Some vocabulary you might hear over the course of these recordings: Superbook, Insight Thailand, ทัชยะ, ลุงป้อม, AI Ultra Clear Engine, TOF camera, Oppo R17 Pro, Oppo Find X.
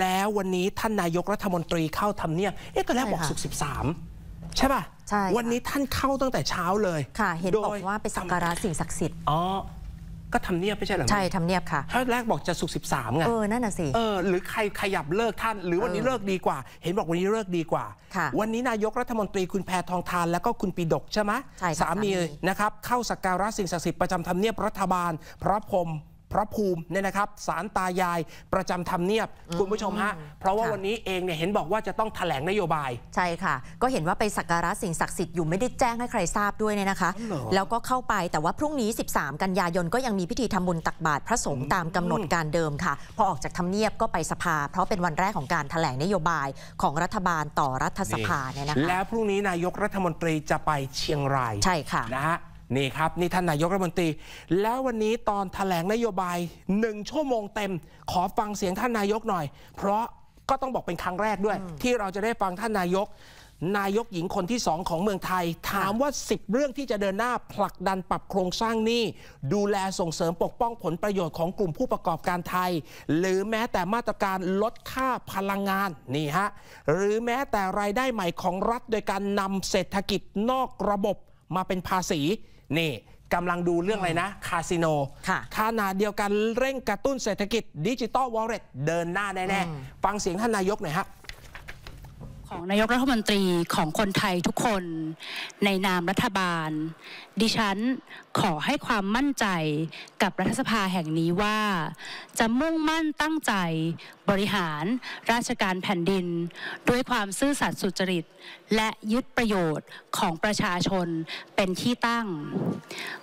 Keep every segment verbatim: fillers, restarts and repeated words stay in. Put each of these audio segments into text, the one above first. แล้ววันนี้ท่านนายกรัฐมนตรีเข้าทำเนียบเอ๊ะตอนแรกบอกศุกร์สิบสามใช่ป่ะใช่วันนี้ท่านเข้าตั้งแต่เช้าเลยค่ะเห็นบอกว่าไปสักการะสิ่งศักดิ์สิทธิ์อ๋อก็ทำเนียบไม่ใช่หรอใช่ทำเนียบค่ะท่านแรกบอกจะศุกร์สิบสามไงเออนั่นน่ะสิเออหรือใครขยับเลิกท่านหรือวันนี้เลิกดีกว่าเห็นบอกวันนี้เลิกดีกว่าวันนี้นายกรัฐมนตรีคุณแพทองธารแล้วก็คุณปิดกใช่ไหมสามีนะครับเข้าสักการะสิ่งศักดิ์สิทธิ์ประจำทำเนียบรัฐบาลพระพรหมพระภูมิเนี่ยนะครับศาลตายายประจำทำเนียบคุณผู้ชมฮะเพราะว่าวันนี้เองเนี่ยเห็นบอกว่าจะต้องแถลงนโยบายใช่ค่ะก็เห็นว่าไปสักการะสิ่งศักดิ์สิทธิ์อยู่ไม่ได้แจ้งให้ใครทราบด้วยเนี่ยนะคะแล้วก็เข้าไปแต่ว่าพรุ่งนี้สิบสามกันยายนก็ยังมีพิธีทำบุญตักบาตรพระสงฆ์ตามกำหนดการเดิมค่ะพอออกจากทำเนียบก็ไปสภาเพราะเป็นวันแรกของการแถลงนโยบายของรัฐบาลต่อรัฐสภาเนี่ยนะคะแล้วพรุ่งนี้นายกรัฐมนตรีจะไปเชียงรายใช่ค่ะนะฮะนี่ครับนี่ท่านนายกรัฐมนตรีแล้ววันนี้ตอนแถลงนโยบายหนึ่งชั่วโมงเต็มขอฟังเสียงท่านนายกหน่อยเพราะก็ต้องบอกเป็นครั้งแรกด้วยที่เราจะได้ฟังท่านนายกนายกหญิงคนที่สองของเมืองไทยถามว่าสิบเรื่องที่จะเดินหน้าผลักดันปรับโครงสร้างหนี้ดูแลส่งเสริมปกป้องผลประโยชน์ของกลุ่มผู้ประกอบการไทยหรือแม้แต่มาตรการลดค่าพลังงานนี่ฮะหรือแม้แต่รายได้ใหม่ของรัฐโดยการนำเศรษฐกิจนอกระบบมาเป็นภาษีนี่กำลังดูเรื่องอะไรนะคาสิโนขณะเดียวกันเร่งกระตุ้นเศรษฐกิจดิจิตอลวอลเล็ตเดินหน้าแน่ๆฟังเสียงท่านนายกหน่อยฮะของนายกรัฐมนตรีของคนไทยทุกคนในนามรัฐบาลดิฉันขอให้ความมั่นใจกับรัฐสภาแห่งนี้ว่าจะมุ่งมั่นตั้งใจบริหารราชการแผ่นดินด้วยความซื่อสัตย์สุจริตและยึดประโยชน์ของประชาชนเป็นที่ตั้ง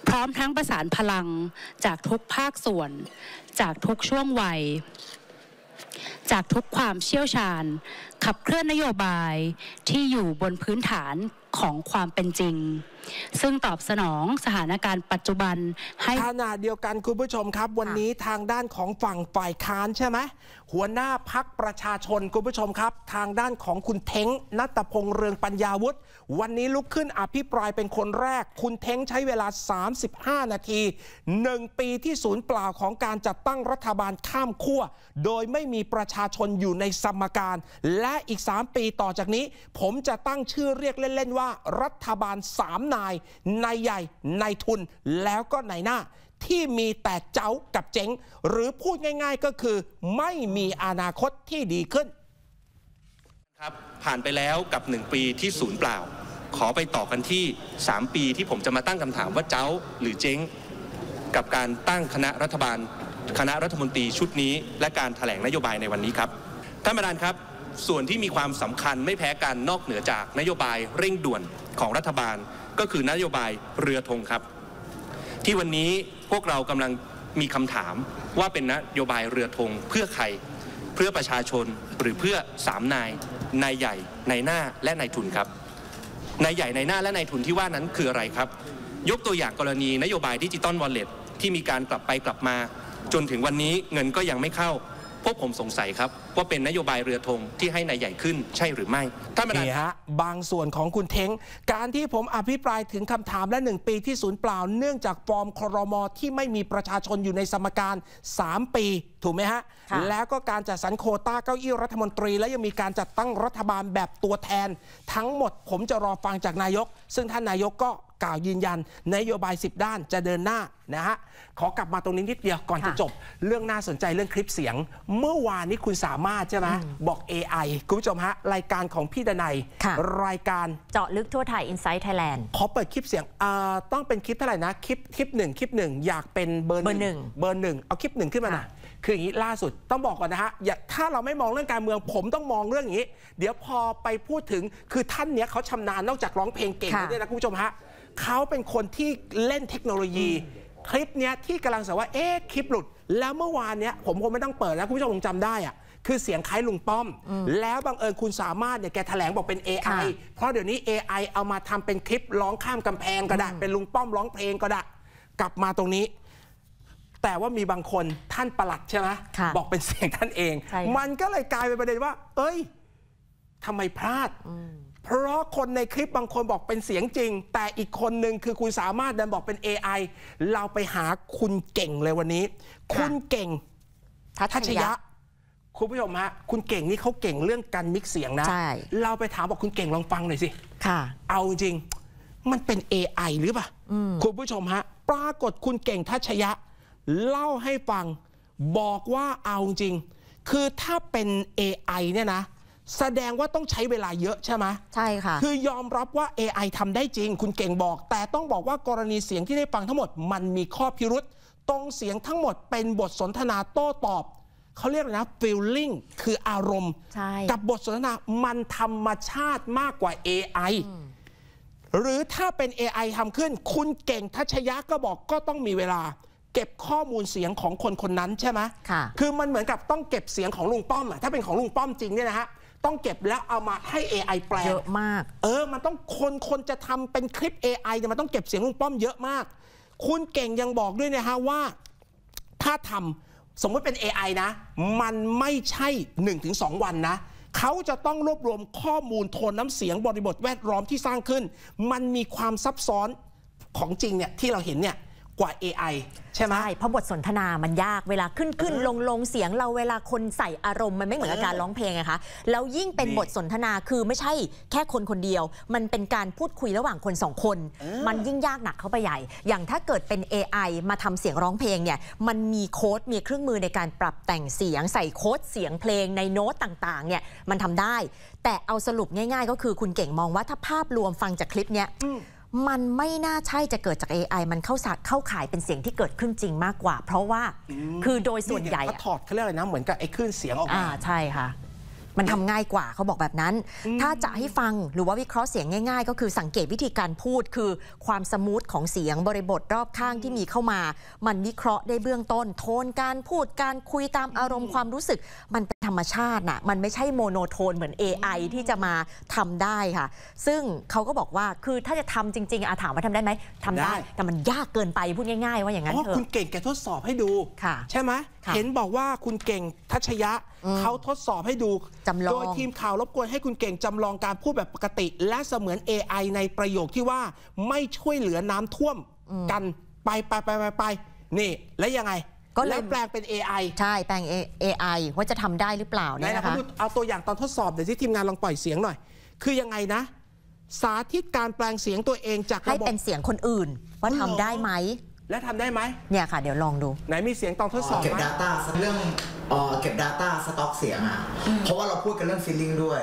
พร้อมทั้งประสานพลังจากทุกภาคส่วนจากทุกช่วงวัยจากทุกความเชี่ยวชาญขับเคลื่อนนโยบายที่อยู่บนพื้นฐานของความเป็นจริงซึ่งตอบสนองสถานการณ์ปัจจุบันให้ขณะเดียวกันคุณผู้ชมครับวันนี้ทางด้านของฝั่งฝ่ายค้านใช่ไหมหัวหน้าพรรคประชาชนคุณผู้ชมครับทางด้านของคุณเท้งณัฐพงษ์เรืองปัญญาวุฒิวันนี้ลุกขึ้นอภิปรายเป็นคนแรกคุณเท้งใช้เวลาสามสิบห้านาทีหนึ่งปีที่ศูนย์เปล่าของการจัดตั้งรัฐบาลข้ามขั้วโดยไม่มีประชาชนอยู่ในสมการและอีกสามปีต่อจากนี้ผมจะตั้งชื่อเรียกเล่นๆว่ารัฐบาลสามนายนายใหญ่นายทุนแล้วก็นายหน้าที่มีแต่เจ้ากับเจ๊งหรือพูดง่ายๆก็คือไม่มีอนาคตที่ดีขึ้นครับผ่านไปแล้วกับหนึ่งปีที่ศูนย์เปล่าขอไปต่อกันที่สามปีที่ผมจะมาตั้งคำถามว่าเจ้าหรือเจ๊งกับการตั้งคณะรัฐบาลคณะรัฐมนตรีชุดนี้และการแถลงนโยบายในวันนี้ครับท่านประธานครับส่วนที่มีความสำคัญไม่แพ้กันนอกเหนือจากนโยบายเร่งด่วนของรัฐบาลก็คือนโยบายเรือธงครับที่วันนี้พวกเรากำลังมีคำถามว่าเป็นนโยบายเรือธงเพื่อใครเพื่อประชาชนหรือเพื่อสามนายนายใหญ่นายหน้าและนายทุนครับนายใหญ่นายหน้าและนายทุนที่ว่านั้นคืออะไรครับยกตัวอย่างกรณีนโยบายดิจิตอลวอลเล็ตที่มีการกลับไปกลับมาจนถึงวันนี้เงินก็ยังไม่เข้าพวกผมสงสัยครับว่าเป็นนโยบายเรือธงที่ให้นายใหญ่ขึ้นใช่หรือไม่ท่านประธานฮะบางส่วนของคุณเท้งการที่ผมอภิปรายถึงคำถามและหนึ่งปีที่ศูนย์เปล่าเนื่องจากฟอร์มครม.ที่ไม่มีประชาชนอยู่ในสมการสามปีถูกไหมฮะแล้วก็การจัดสรรโควต้าเก้าอี้รัฐมนตรีและยังมีการจัดตั้งรัฐบาลแบบตัวแทนทั้งหมดผมจะรอฟังจากนายกซึ่งท่านนายกก็กล่าวยืนยันนโยบายสิบด้านจะเดินหน้านะฮะขอกลับมาตรงนี้นิดเดียวก่อนจะจบเรื่องน่าสนใจเรื่องคลิปเสียงเมื่อวานนี้คุณสามารถใช่ไหมบอก เอ ไอ คุณผู้ชมฮะรายการของพี่ดนัยรายการเจาะลึกทั่วไทย Insight Thailand ขอเปิดคลิปเสียงเอ่อต้องเป็นคลิปเท่าไหร่นะคลิปคลิปหนึ่งคลิปหนึ่งอยากเป็นเบอร์หนึ่งเบอร์หนึ่งเอาคลิปหนึ่งขึ้นมาหน่อยคืออย่างนี้ล่าสุดต้องบอกก่อนนะฮะถ้าเราไม่มองเรื่องการเมืองผมต้องมองเรื่องนี้เดี๋ยวพอไปพูดถึงคือท่านเนี้ยเขาชำนาญนอกจากร้องเพลงเก่งด้วยนะคุณผู้ชมฮะเขาเป็นคนที่เล่นเทคโนโลยีคลิปเนี้ยที่กำลังสงสัยว่าเอ๊ะคลิปหลุดแล้วเมื่อวานเนี้ยผมคงไม่ต้องเปิดแล้วคุณผู้ชมคงจำได้อะคือเสียงคล้ายลุงป้อมแล้วบังเอิญคุณสามารถเนี่ยแกแถลงบอกเป็น เอ ไอ เพราะเดี๋ยวนี้ เอ ไอ เอามาทำเป็นคลิปร้องข้ามกำแพงก็ได้เป็นลุงป้อมร้องเพลงก็ได้กลับมาตรงนี้แต่ว่ามีบางคนท่านปลัดใช่ไหมบอกเป็นเสียงท่านเองมันก็เลยกลายเป็นประเด็นว่าเอ้ยทำไมพลาดเพราะคนในคลิปบางคนบอกเป็นเสียงจริงแต่อีกคนหนึ่งคือคุณสามารถดันบอกเป็น เอ ไอ เราไปหาคุณเก่งเลยวันนี้คุณเก่งทัชยะ คุณผู้ชมฮะคุณเก่งนี่เขาเก่งเรื่องการมิกซ์เสียงนะเราไปถามบอกคุณเก่งลองฟังหน่อยสิค่ะเอาจริงมันเป็น เอ ไอ หรือเปล่าคุณผู้ชมฮะปรากฏคุณเก่งทัชยะเล่าให้ฟังบอกว่าเอาจริงคือถ้าเป็น เอ ไอ เนี่ยนะแสดงว่าต้องใช้เวลาเยอะใช่ไหมใช่ค่ะคือยอมรับว่า เอ ไอ ทำได้จริงคุณเก่งบอกแต่ต้องบอกว่ากรณีเสียงที่ได้ฟังทั้งหมดมันมีข้อพิรุษตรงเสียงทั้งหมดเป็นบทสนทนาโต้ตอบเขาเรียกนะ feeling คืออารมณ์กับบทสนทนามันธรรมชาติมากกว่า เอ ไอ หรือถ้าเป็น เอ ไอ ทำขึ้นคุณเก่งทัชยะก็บอกก็ต้องมีเวลาเก็บข้อมูลเสียงของคนคนนั้นใช่ไหมค่ะคือมันเหมือนกับต้องเก็บเสียงของลุงป้อมอะถ้าเป็นของลุงป้อมจริงเนี่ยนะฮะต้องเก็บแล้วเอามาให้ เอ ไอ แปลเยอะมากเออมันต้องคนคนจะทำเป็นคลิป เอ ไอ เนี่ยมันต้องเก็บเสียงลุงป้อมเยอะมากคุณเก่งยังบอกด้วยนะฮะว่าถ้าทำสมมติเป็น เอ ไอ นะมันไม่ใช่ หนึ่งถึงสอง วันนะเขาจะต้องรวบรวมข้อมูลโทนน้ำเสียงบริบทแวดล้อมที่สร้างขึ้นมันมีความซับซ้อนของจริงเนี่ยที่เราเห็นเนี่ยกว่า เอ ไอ ใช่ไหมใช่เพราะบทสนทนามันยากเวลาขึ้นขึ้นลงลงเสียงเราเวลาคนใส่อารมณ์มันไม่เหมือนกับการร้องเพลงไงคะแล้วยิ่งเป็นบทสนทนาคือไม่ใช่แค่คนคนเดียวมันเป็นการพูดคุยระหว่างคนสองคนมันยิ่งยากหนักเข้าไปใหญ่อย่างถ้าเกิดเป็น เอ ไอ มาทำเสียงร้องเพลงเนี่ยมันมีโค้ดมีเครื่องมือในการปรับแต่งเสียงใส่โค้ดเสียงเพลงในโน้ตต่างๆเนี่ยมันทำได้แต่เอาสรุปง่ายๆก็คือคุณเก่งมองว่าถ้าภาพรวมฟังจากคลิปเนี้ยมันไม่น่าใช่จะเกิดจาก เอ ไอ มันเข้าสักเข้าขายเป็นเสียงที่เกิดขึ้นจริงมากกว่าเพราะว่าคือโดยส่วนใหญ่ถอดเขาเรียกอะไรนะเหมือนกับไอ้คลื่นเสียงออกมาใช่ค่ะมันทำง่ายกว่าเขาบอกแบบนั้นถ้าจะให้ฟังหรือว่าวิเคราะห์เสียงง่ายๆก็คือสังเกตวิธีการพูดคือความสมูทของเสียงบริบทรอบข้างที่มีเข้ามามันวิเคราะห์ได้เบื้องต้นโทนการพูดการคุยตามอารมณ์ความรู้สึกมันเป็นธรรมชาติน่ะมันไม่ใช่โมโนโทนเหมือน เอ ไอ ที่จะมาทำได้ค่ะซึ่งเขาก็บอกว่าคือถ้าจะทำจริงๆอาถามว่าทำได้ไหมทำได้แต่มันยากเกินไปพูดง่ายๆว่าอย่างนั้นเถอะคุณเก่งแกทดสอบให้ดูใช่ไหมเห็นบอกว่าคุณเก่งทัชยะเขาทดสอบให้ดูโดยทีมข่าวรบกวนให้คุณเก่งจำลองการพูดแบบปกติและเสมือน เอ ไอ ในประโยคที่ว่าไม่ช่วยเหลือน้ำท่วมกันไปไปไปไปไปนี่แล้วยังไงก็เลยแปลงเป็น เอ ไอ ใช่แปลง เอ ไอ ว่าจะทำได้หรือเปล่าเนี่ยนะคะเอาตัวอย่างตอนทดสอบเดี๋ยวที่ทีมงานลองปล่อยเสียงหน่อยคือยังไงนะสาธิตการแปลงเสียงตัวเองจากให้เป็นเสียงคนอื่นว่าทำได้ไหมและทำได้ไหมเนี่ยค่ะเดี๋ยวลองดูไหนมีเสียงตอนทดสอบเก็บ Data เรื่องเก็บ Data สต็อกเสียงอ่ะเพราะว่าเราพูดกันเรื่อง Feeling ด้วย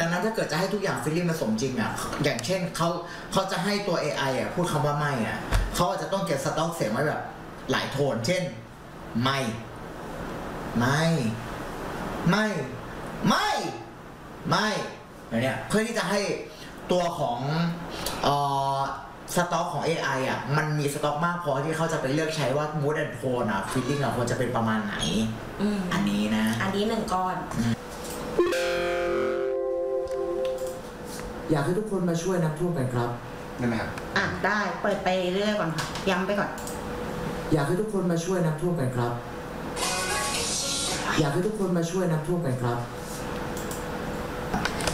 ดังนั้นถ้าเกิดจะให้ทุกอย่าง Feeling ผสมจริงอ่ะอย่างเช่นเขาเขาจะให้ตัว เอ ไอ อ่ะพูดคำว่าไม่อ่ะเขาอาจจะต้องเก็บสต็อกเสียงไว้แบบหลายโทนเช่นไม่ไม่ไม่ไม่ไม่แบบเนี้ยเพื่อที่จะให้ตัวของสต็อกของ เอ ไอ อ่ะมันมีสต็อกมากพอที่เขาจะไปเลือกใช้ว่า mood and tone อ่ะ feeling อ่ะควรจะเป็นประมาณไหน อ, อันนี้นะอันนี้หนึ่งก้อนอยากให้ทุกคนมาช่วยน้ำท่วมกันครับได้ไหมครับอ่ะได้เปิดไปเรื่อยก่อนค่ะย้ำไปก่อนอยากให้ทุกคนมาช่วยน้ำท่วมกันครับอยากให้ทุกคนมาช่วยน้ำท่วมกันครับ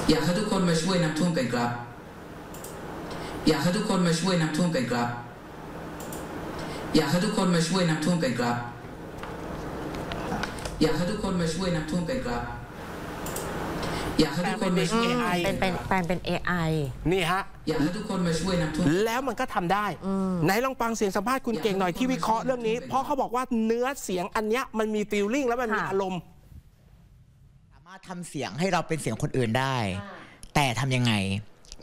อยากให้ทุกคนมาช่วยน้ำท่วมกันครับอยากให้ทุกคนมาช่วยน้ำท่วมกันครับอยากให้ทุกคนมาช่วยน้ำท่วมกันครับอยากให้ทุกคนมาช่วยน้ำท่วมกันครับอยากให้ทุกคนมาช่วยเป็นเป็นแปลงเป็น เอ ไอ นี่ฮะอยากให้ทุกคนมาช่วยน้ำท่วมแล้วมันก็ทำได้ไหนลองฟังเสียงสัมภาษณ์คุณเก่งหน่อยที่วิเคราะห์เรื่องนี้เพราะเขาบอกว่าเนื้อเสียงอันเนี้ยมันมีฟีลลิ่งแล้วมันมีอารมณ์สามารถทำเสียงให้เราเป็นเสียงคนอื่นได้แต่ทำยังไง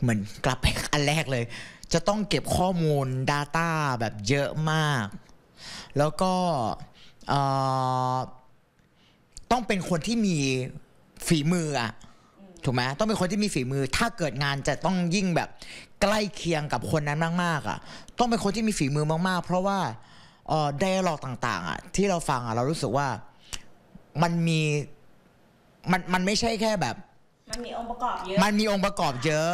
เหมือนกลับไปอันแรกเลยจะต้องเก็บข้อมูล Data แบบเยอะมากแล้วก็ต้องเป็นคนที่มีฝีมืออ่ะถูกไหมต้องเป็นคนที่มีฝีมือถ้าเกิดงานจะต้องยิ่งแบบใกล้เคียงกับคนนั้นมากๆอ่ะต้องเป็นคนที่มีฝีมือมากๆเพราะว่าไดอะล็อกต่างๆอ่ะที่เราฟังอ่ะเรารู้สึกว่ามันมีมันมันไม่ใช่แค่แบบมันมีองค์ประกอบเยอะมันมีองค์ประกอบเยอะ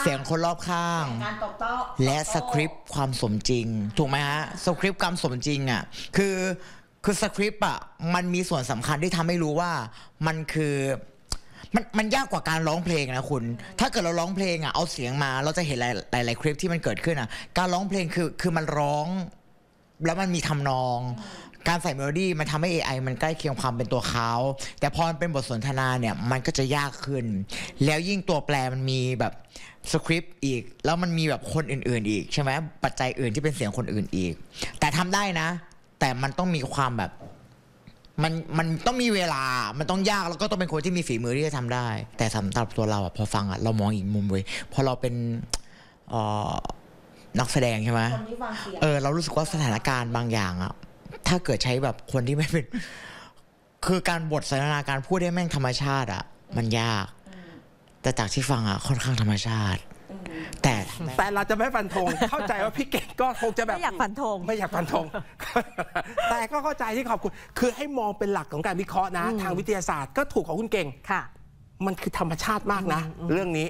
เสียงคนรอบข้างการตอบโต้และสคริปต์ความสมจริงถูกไหมฮะสคริปต์ความสมจริงอ่ะคือคือสคริปต์อ่ะมันมีส่วนสำคัญที่ทำให้รู้ว่ามันคือมันมันยากกว่าการร้องเพลงนะคุณถ้าเกิดเราร้องเพลงอ่ะเอาเสียงมาเราจะเห็นหลายหลายคลิปที่มันเกิดขึ้นอ่ะการร้องเพลงคือคือมันร้องแล้วมันมีทำนอง การใส่เมโลดี้มันทำให้ เอ ไอ มันใกล้เคียงความเป็นตัวเขาแต่พอมันเป็นบทสนทนาเนี่ยมันก็จะยากขึ้นแล้วยิ่งตัวแปลมันมีแบบสคริปต์อีกแล้วมันมีแบบคนอื่นๆอีกใช่ไหมปัจจัยอื่นที่เป็นเสียงคนอื่นอีกแต่ทำได้นะแต่มันต้องมีความแบบมันมันต้องมีเวลามันต้องยากแล้วก็ต้องเป็นคนที่มีฝีมือที่จะทำได้แต่สำหรับตัวเราอะพอฟังอะเรามองอีกมุมเว้ยพอเราเป็นนักแสดงใช่ไหมเออเรารู้สึกว่าสถานการณ์บางอย่างอะถ้าเกิดใช้แบบคนที่ไม่เป็นคือการบทสนทนาการพูดได้แม่งธรรมชาติอะมันยากแต่จากที่ฟังอะค่อนข้างธรรมชาติแต่แต่เราจะไม่ฟันธงเข้าใจว่าพี่เก่งก็คงจะแบบไม่อยากฟันธงไม่อยากฟันธงแต่ก็เข้าใจที่ขอบคุณคือให้มองเป็นหลักของการวิเคราะห์นะทางวิทยาศาสตร์ก็ถูกของคุณเก่งค่ะมันคือธรรมชาติมากนะเรื่องนี้